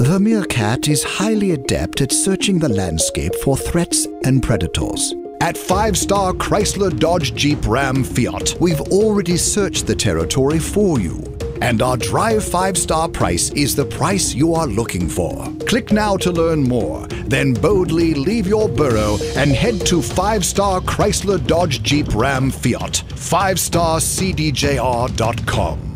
The meerkat is highly adept at searching the landscape for threats and predators. At 5 Star Chrysler Dodge Jeep Ram Fiat, we've already searched the territory for you. And our Drive 5-Star price is the price you are looking for. Click now to learn more, then boldly leave your burrow and head to 5 Star Chrysler Dodge Jeep Ram Fiat, 5starcdjr.com.